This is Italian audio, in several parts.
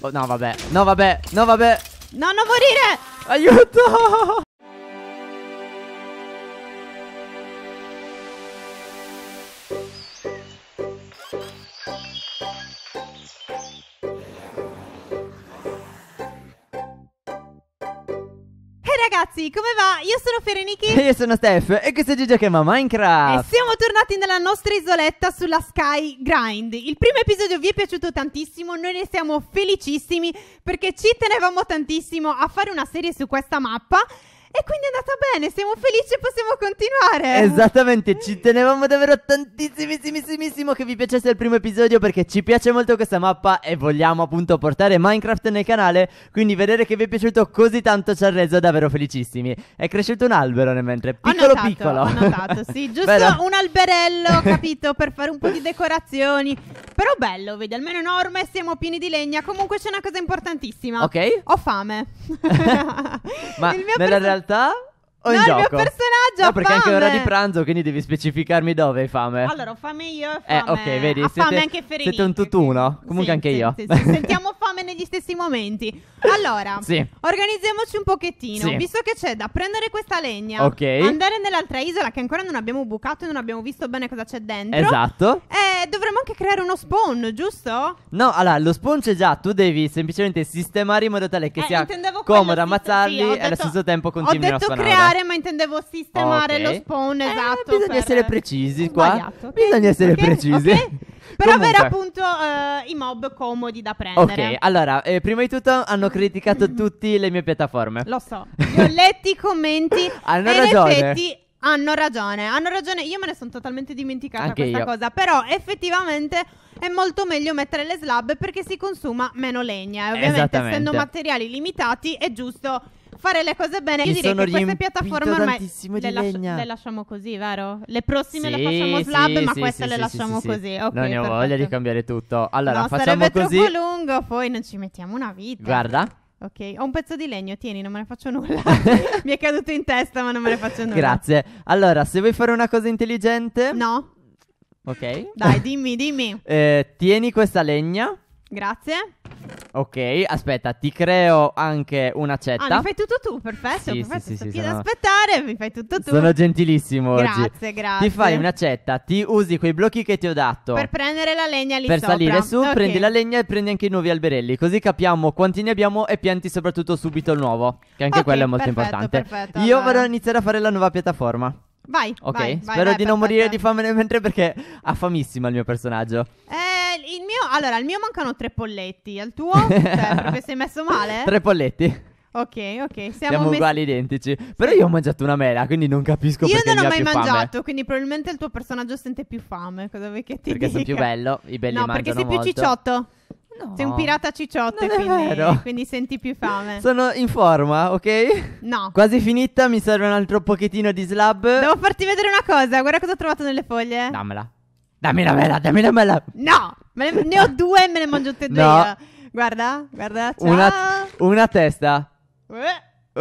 Oh, no vabbè, no vabbè, no vabbè. No, non morire! Aiuto! Ragazzi, come va? Io sono Fereniche. Io sono Steph e questo è Gigi che ama Minecraft. E siamo tornati nella nostra isoletta sulla Sky Grind. Il primo episodio vi è piaciuto tantissimo, noi ne siamo felicissimi perché ci tenevamo tantissimo a fare una serie su questa mappa. E quindi è andata bene, siamo felici e possiamo continuare. Esattamente, ci tenevamo davvero tantissimissimo che vi piacesse il primo episodio, perché ci piace molto questa mappa e vogliamo appunto portare Minecraft nel canale. Quindi vedere che vi è piaciuto così tanto ci ha reso davvero felicissimi. È cresciuto un albero nel mentre, piccolo. Ho notato, sì, giusto un alberello, capito, per fare un po' di decorazioni. Però bello, vedi, almeno enorme, siamo pieni di legna. Comunque c'è una cosa importantissima. Ok. Ho fame. Ma nella realtà o in gioco? Il mio personaggio ha fame. No, perché è anche ora di pranzo, quindi devi specificarmi dove hai fame. Allora, ho fame io e fame. Ok, vedi, ha fame anche Fereniche. Siete un tutt'uno. Comunque sì, anche io. Sì, sentiamo fame negli stessi momenti. Allora, organizziamoci un pochettino. Visto che c'è da prendere questa legna, andare nell'altra isola che ancora non abbiamo bucato e non abbiamo visto bene cosa c'è dentro. Esatto. E dovremmo anche creare uno spawn, giusto? No, allora, lo spawn c'è già. Tu devi semplicemente sistemare in modo tale che sia comodo ammazzarli e allo stesso tempo continuino a spawnare. Ma intendevo sistemare lo spawn, esatto. Bisogna essere precisi qua. Bisogna essere precisi. Per avere appunto i mob comodi da prendere. Ok, allora, prima di tutto hanno criticato tutte le mie piattaforme. Lo so, io ho letto i commenti. Hanno ragione. In effetti hanno ragione, hanno ragione. Io me ne sono totalmente dimenticata questa cosa. Però effettivamente è molto meglio mettere le slab perché si consuma meno legna. E ovviamente essendo materiali limitati è giusto fare le cose bene. Io direi che queste piattaforme ormai le lasciamo così, vero? Le prossime le facciamo slab, ma queste le lasciamo così. Okay, non ne ho voglia di cambiare tutto. Allora, no, facciamo così. Sarebbe troppo lungo, poi non ci mettiamo una vita. Guarda. Ok, ho un pezzo di legno, tieni, non me ne faccio nulla. Mi è caduto in testa, ma non me ne faccio nulla. Grazie. Allora, se vuoi fare una cosa intelligente. No. Ok. Dai, dimmi, dimmi. Tieni questa legna. Grazie. Ok, aspetta, ti creo anche una accetta. Ah, mi fai tutto tu, perfetto. Sto aspettare, mi fai tutto tu. Sono gentilissimo oggi. Grazie, grazie. Ti fai un'accetta, ti usi quei blocchi che ti ho dato per prendere la legna lì sopra. Per salire su, prendi la legna e prendi anche i nuovi alberelli, così capiamo quanti ne abbiamo e pianti soprattutto subito il nuovo, che anche quello è molto importante. Perfetto, io vado a iniziare a fare la nuova piattaforma. Vai, vai, spero di non morire di fame nel mentre perché ha famissima il mio personaggio. Il mio, allora, al mio mancano 3 polletti. Al tuo? Cioè, perché sei messo male? 3 polletti. Ok, ok. Siamo uguali, identici. Però io ho mangiato una mela, quindi non capisco perché non ho mai mangiato, quindi probabilmente il tuo personaggio sente più fame. Cosa vuoi che ti dica? Perché sono più bello, i belli mangiano molto. No, perché sei più cicciotto. No. Sei un pirata cicciotto, quindi senti più fame. Sono in forma, ok? No. Quasi finita, mi serve un altro pochettino di slab. Devo farti vedere una cosa, guarda cosa ho trovato nelle foglie. Dammela. Dammi la mela, dammi la mela. No, ne ho 2 e me ne mangio tutte e 2 io. Guarda, guarda, ciao. Una testa. Tu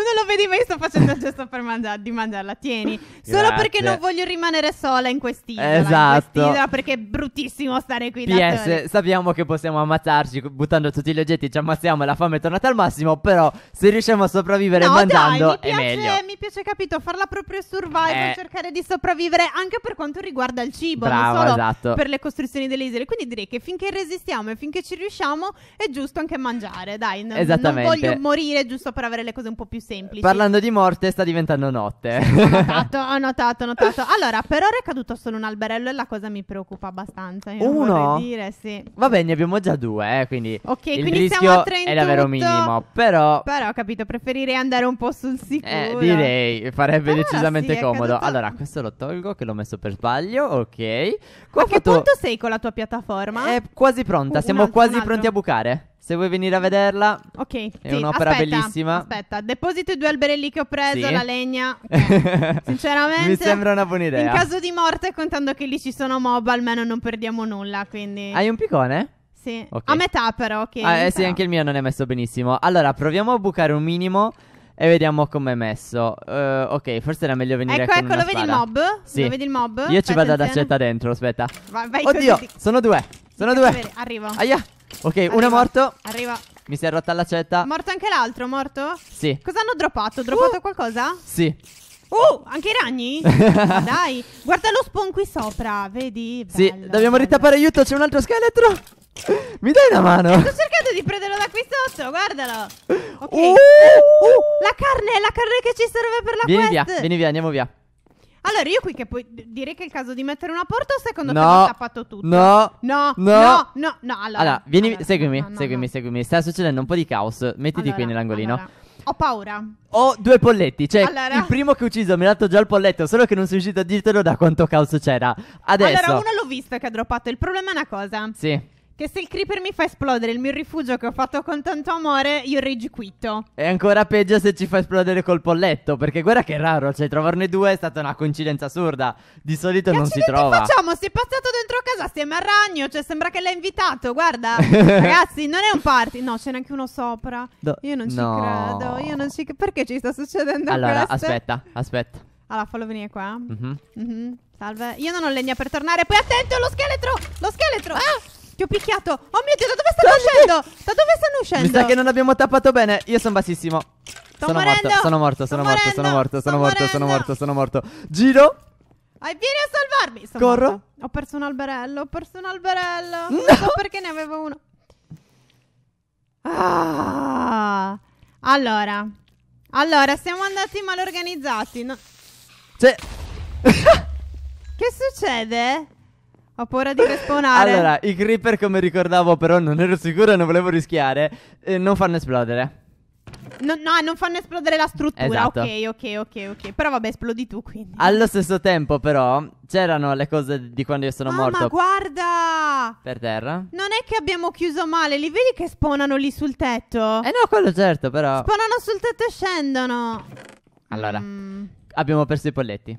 non lo vedi, ma io sto facendo il gesto per mangiarla. Tieni. Solo perché non voglio rimanere sola in quest'isola. Esatto. In quest'isola, perché è bruttissimo stare qui da soli. Sappiamo che possiamo ammazzarci buttando tutti gli oggetti, ci ammazziamo e la fame è tornata al massimo. Però se riusciamo a sopravvivere mangiando è meglio. Mi piace, capito, farla proprio survival, cercare di sopravvivere anche per quanto riguarda il cibo. Bravo, non solo per le costruzioni delle isole. Quindi direi che finché resistiamo e finché ci riusciamo è giusto anche mangiare. Dai, non voglio morire giusto per avere le cose un po' più semplici. Parlando di morte, sta diventando notte. Ho notato. Allora, per ora è caduto solo un alberello e la cosa mi preoccupa abbastanza. Io vorrei dire, vabbè, ne abbiamo già 2, quindi quindi rischio siamo a 3 in tutto, è davvero minimo. Però ho capito, preferirei andare un po' sul sicuro. Direi, farebbe decisamente comodo. Allora, questo lo tolgo, che l'ho messo per sbaglio, Ma che punto sei con la tua piattaforma? È quasi pronta, siamo quasi pronti a bucare. Se vuoi venire a vederla, è un'opera bellissima. Aspetta, deposito i 2 alberelli che ho preso, la legna. Sinceramente mi sembra una buona idea. In caso di morte, contando che lì ci sono mob, almeno non perdiamo nulla, quindi. Hai un piccone? Sì, a metà però, sì, anche il mio non è messo benissimo. Allora, proviamo a bucare un minimo e vediamo com'è messo. Ok, forse era meglio venire con una spada. Ecco, vedi il mob? Lo vedi il mob? Io ci vado ad accetta dentro, aspetta. Oddio, sono 2. Arrivo. Aia. Ok, arriva. Uno è morto. Arriva. Mi si è rotta l'accetta. Morto anche l'altro, morto? Sì. Cosa hanno droppato? Droppato qualcosa? Sì. Oh, anche i ragni? Ma dai, guarda lo spawn qui sopra, vedi? Bello, sì, dobbiamo ritappare, aiuto, c'è un altro scheletro. Mi dai una mano? Sto cercando di prenderlo da qui sotto, guardalo. Ok. La carne che ci serve per la quest. Vieni via, andiamo via. Allora, io qui che poi direi che è il caso di mettere una porta o secondo te ho tappato tutto? No. Allora, vieni, allora, seguimi. Sta succedendo un po' di caos. Mettiti qui nell'angolino. Ho paura. Ho due polletti. Cioè il primo che ho ucciso mi ha dato già il polletto. Solo che non sono riuscito a dirtelo da quanto caos c'era. Adesso allora uno l'ho visto che ha droppato. Il problema è una cosa. Sì. Che se il creeper mi fa esplodere il mio rifugio che ho fatto con tanto amore, io rage quitto. È ancora peggio se ci fa esplodere col polletto, perché guarda che è raro, cioè trovarne due è stata una coincidenza assurda. Di solito non si trova. Che facciamo? Si è passato dentro casa assieme al ragno, cioè sembra che l'ha invitato, guarda. Ragazzi, non è un party. No, c'è neanche uno sopra. Io non ci credo, io non ci credo. Perché ci sta succedendo allora, questo? Allora, aspetta. Allora, fallo venire qua. Salve. Io non ho legna per tornare, poi attento, lo scheletro! Lo scheletro! Ah! Ti ho picchiato. Oh mio Dio, da dove stanno uscendo? Da dove stanno uscendo? Mi sa che non abbiamo tappato bene. Io sono bassissimo. Sono morto. Giro. Vieni a salvarmi. Corro. Ho perso un alberello. Non so perché ne avevo uno. Allora siamo andati mal organizzati. Cioè che succede? Ho paura di respawnare. Allora, i creeper, come ricordavo, però non ero sicuro e non volevo rischiare, non fanno esplodere. No, non fanno esplodere la struttura. Esatto. Ok. Però vabbè, esplodi tu, quindi. Allo stesso tempo, però, c'erano le cose di quando io sono morto. Ma guarda! Per terra. Non è che abbiamo chiuso male. Li vedi che spawnano lì sul tetto? Eh no, quello certo, però. Spawnano sul tetto e scendono. Allora, abbiamo perso i polletti.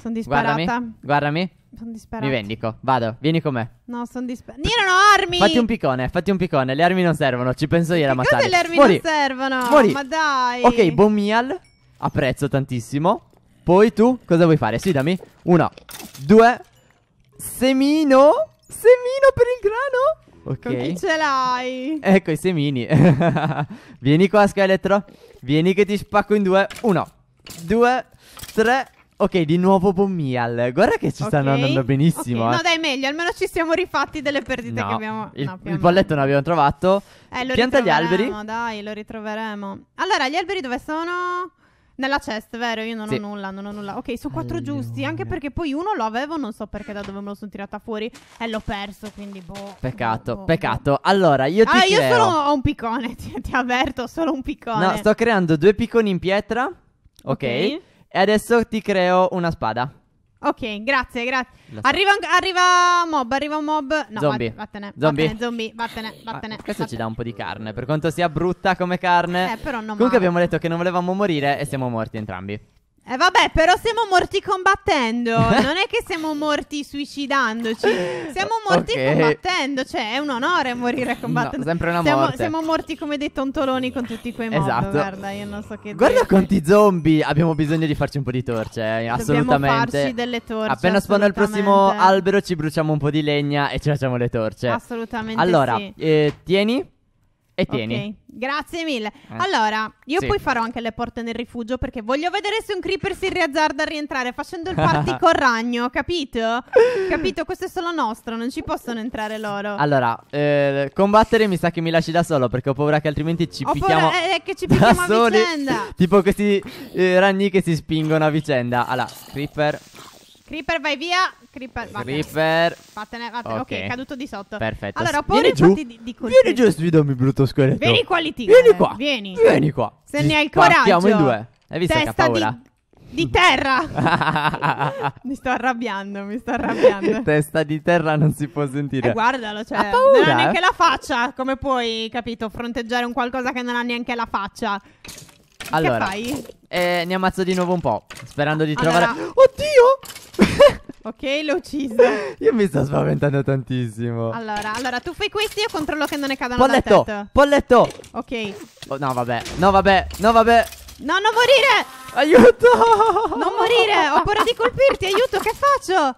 Sono disparata. Guardami. Sono disperata. Mi vendico. Vado. Vieni con me. No, sono disperata. Io non ho armi. Fatti un piccone. Le armi non servono. Ci penso io a ammazzare. Perché le armi non servono? Ma dai. Ok, bommial. Apprezzo tantissimo. Poi tu cosa vuoi fare? Sì, dammi. 1, 2. Semino per il grano. Ok. Con chi ce l'hai? Ecco i semini. Vieni qua, scheletro. Vieni che ti spacco in due. 1, 2, 3. Ok, di nuovo bommial. Guarda che ci stanno andando benissimo. No, dai, meglio. Almeno ci siamo rifatti delle perdite che abbiamo. Il palletto non abbiamo trovato. Pianta gli alberi. Dai, lo ritroveremo. Allora, gli alberi dove sono? Nella chest, vero? Io non ho nulla, Ok, sono 4 giusti. Anche perché poi uno lo avevo, non so perché da dove me lo sono tirata fuori. E l'ho perso, quindi boh. Peccato, peccato. Allora, io ti creo. Io solo ho un piccone, ti avverto, solo un piccone. No, sto creando 2 picconi in pietra. Ok. E adesso ti creo una spada. Ok, grazie. Arriva un mob. No, zombie. Vattene. Questo ci dà un po' di carne. Per quanto sia brutta come carne. Però non comunque male. Abbiamo detto che non volevamo morire e siamo morti entrambi. Vabbè, però siamo morti combattendo. Non è che siamo morti suicidandoci. Siamo morti combattendo. Cioè, è un onore morire combattendo. No, sempre una morte. Siamo morti come dei tontoloni con tutti quei mob. Esatto. Guarda, io non so che. Guarda dire. Quanti zombie. Abbiamo bisogno di farci un po' di torce. Assolutamente. Dobbiamo farci delle torce. Appena spawna il prossimo albero, ci bruciamo un po' di legna e ci facciamo le torce. Assolutamente. Allora, sì. Tieni. E tieni. Ok, grazie mille. Allora, io poi farò anche le porte nel rifugio perché voglio vedere se un creeper si riazzarda a rientrare facendo il party col ragno, capito? Capito? Questo è solo nostro, non ci possono entrare loro. Allora, combattere mi sa che mi lasci da solo perché ho paura che altrimenti ci picchiamo che ci picchiamo a vicenda. Tipo questi ragni che si spingono a vicenda. Allora, creeper vai via. Creeper. Vattene. Ok, è caduto di sotto. Perfetto. Allora, poi vieni giù e sfidami, brutto scheletro. Vieni qua, Vieni qua. Se ne hai il coraggio. Partiamo in due. Hai visto che ha paura? Di terra. Mi sto arrabbiando. Testa di terra non si può sentire. Guardalo, cioè. Ha paura, non ha neanche la faccia. Come puoi, capito, fronteggiare un qualcosa che non ha neanche la faccia? Allora, che fai? Ne ammazzo di nuovo un po'. Sperando di trovare. Oddio! Ok, l'ho ucciso. Io mi sto spaventando tantissimo. Allora, tu fai questi e controllo che non ne cadano dal tetto. Polletto! Ok. No, vabbè. No, non morire! Aiuto! Non morire! Ho paura di colpirti, aiuto, che faccio?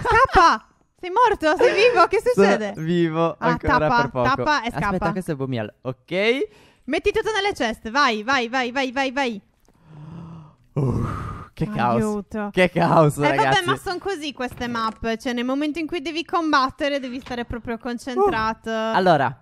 Scappa! Sei morto? Sei vivo? Che succede? Sono vivo ancora tappa, per poco. Tappa e scappa. Aspetta, questo è Bumial. Ok. Metti tutto nelle ceste. Vai, vai, vai, vai, vai, vai. Che caos. Aiuto. Che caos, ragazzi. Vabbè, ma sono così queste mappe. Cioè, nel momento in cui devi combattere, devi stare proprio concentrato. Allora,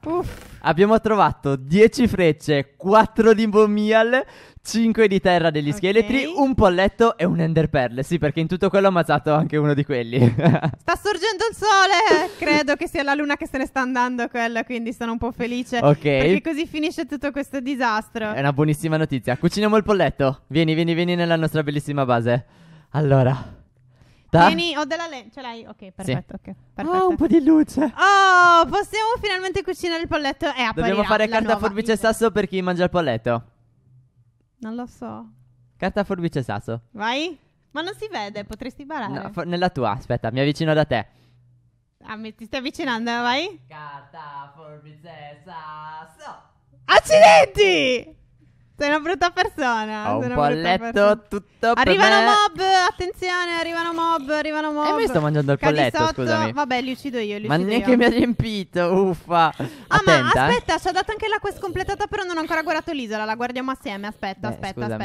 abbiamo trovato 10 frecce, 4 di Bomial, 5 di terra degli scheletri, un polletto e un enderpearl. Sì, perché in tutto quello ho ammazzato anche uno di quelli. Sta sorgendo il sole. Credo che sia la luna che se ne sta andando quella, quindi sono un po' felice. Ok. Perché così finisce tutto questo disastro. È una buonissima notizia. Cuciniamo il polletto. Vieni, vieni, vieni nella nostra bellissima base. Allora... Vieni, ho della legna. Ce l'hai? Ok, perfetto. Sì. Okay, perfetto. Oh, un po' di luce. Oh, possiamo finalmente cucinare il polletto e apparirà. Dobbiamo fare carta, forbice e sasso per chi mangia il polletto. Non lo so. Carta, forbice e sasso. Vai. Ma non si vede, potresti barare. No, nella tua, aspetta, mi avvicino da te. Ah, ti stai avvicinando, vai. Carta, forbice e sasso. Accidenti! Sei una brutta persona. Ho un polletto tutto per me. Arrivano mob, attenzione, arrivano mob. E io mi sto mangiando il polletto, scusami. Vabbè, li uccido io, li uccido io. Ma neanche mi ha riempito, uffa. Ah, attenta, ma aspetta, ci ha dato anche la quest completata, però non ho ancora guardato l'isola, la guardiamo assieme, aspetta, aspetta,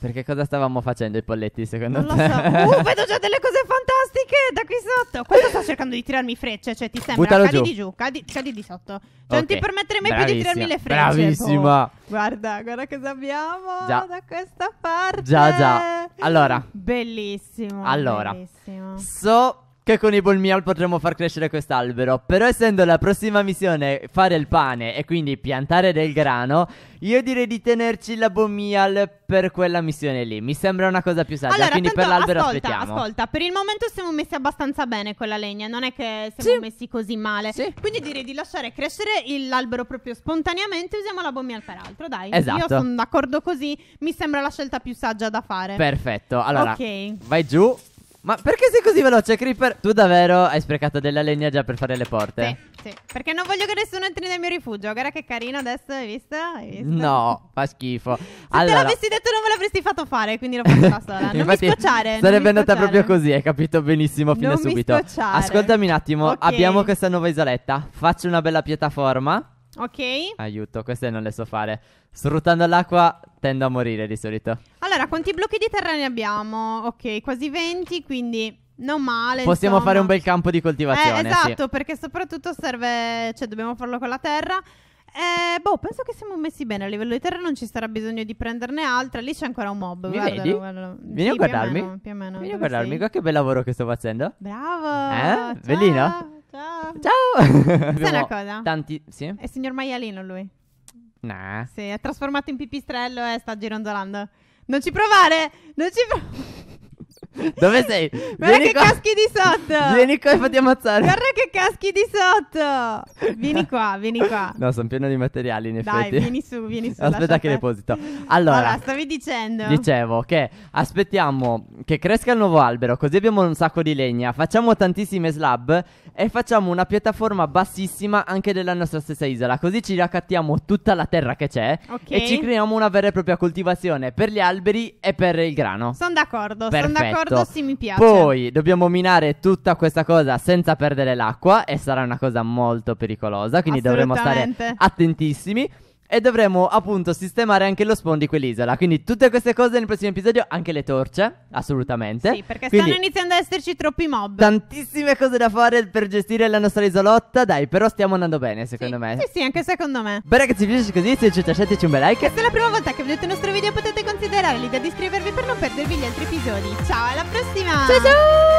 perché cosa stavamo facendo i polletti, secondo te? Non lo so. Vedo già delle cose fantastiche da qui sotto. Questo sta cercando di tirarmi frecce, cioè ti sembra, cadi di sotto. Cioè non ti permettere mai più di tirarmi le frecce. Bravissima. Guarda, guarda cosa abbiamo da questa parte. Già. Allora. Bellissimo. Allora. Bellissimo. So che con i Bumial potremmo far crescere quest'albero, però essendo la prossima missione fare il pane e quindi piantare del grano, io direi di tenerci la Bumial per quella missione lì. Mi sembra una cosa più saggia, allora, quindi per l'albero aspettiamo. Ascolta, per il momento siamo messi abbastanza bene con la legna, non è che siamo messi così male. Quindi direi di lasciare crescere l'albero proprio spontaneamente, usiamo la Bumial per altro, dai. Esatto. Io sono d'accordo così, mi sembra la scelta più saggia da fare. Perfetto, allora vai giù. Ma perché sei così veloce, Creeper? Tu davvero hai sprecato della legna già per fare le porte? Sì, perché non voglio che nessuno entri nel mio rifugio. Guarda che carino adesso, hai visto? No, fa schifo. Se te l'avessi detto non me l'avresti fatto fare, quindi l'ho fatto da sola. Non mi scocciare. Sarebbe andata proprio così, hai capito benissimo fin da subito. Non mi scocciare. Ascoltami un attimo, abbiamo questa nuova isoletta. Faccio una bella piattaforma. Ok. Aiuto, queste non le so fare. Sfruttando l'acqua tendo a morire di solito. Allora, quanti blocchi di terra ne abbiamo? Ok, quasi 20, quindi non male. Possiamo fare un bel campo di coltivazione. Esatto, perché soprattutto serve... Cioè, dobbiamo farlo con la terra. Boh, penso che siamo messi bene. A livello di terra non ci sarà bisogno di prenderne altra. Lì c'è ancora un mob. Guardalo. Vieni a guardarmi. Più o meno. Vieni a guardarmi, guarda che bel lavoro che sto facendo. Bravo. Bellino. Ciao. Ciao. Sai una cosa? Tanti, È il signor maialino lui. Nah. Sì, è trasformato in pipistrello e sta gironzolando. Non ci provare! Non ci provare! Dove sei? Guarda che caschi di sotto! Vieni qua e fatti ammazzare! Guarda che caschi di sotto! Vieni qua, vieni qua. No, sono pieno di materiali in effetti. Dai, vieni su, vieni su. Aspetta che deposito. Allora, stavi dicendo. Dicevo che aspettiamo che cresca il nuovo albero, così abbiamo un sacco di legna. Facciamo tantissime slab e facciamo una piattaforma bassissima anche della nostra stessa isola, così ci raccattiamo tutta la terra che c'è e ci creiamo una vera e propria coltivazione per gli alberi e per il grano. Sono d'accordo, sono d'accordo, sì, mi piace. Poi dobbiamo minare tutta questa cosa senza perdere l'acqua e sarà una cosa molto pericolosa, quindi dovremo stare attentissimi. E dovremo appunto sistemare anche lo spawn di quell'isola. Quindi tutte queste cose nel prossimo episodio. Anche le torce, assolutamente. Sì, perché quindi, stanno iniziando ad esserci troppi mob. Tantissime cose da fare per gestire la nostra isolotta. Dai, però stiamo andando bene, secondo me. Sì, sì, anche secondo me. Beh ragazzi, vi piace così, se ci lasciateci un bel like. E se è la prima volta che vedete il nostro video potete considerare l'idea di iscrivervi per non perdervi gli altri episodi. Ciao, alla prossima. Ciao ciao.